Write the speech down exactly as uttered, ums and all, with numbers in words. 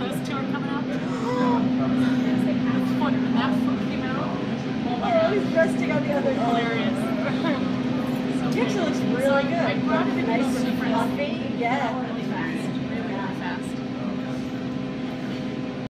those two are coming out. That foot, when that foot came out, oh my god. He's resting on the other foot. Hilarious. So it actually looks really so good. I brought it in nice and fluffy. Yeah.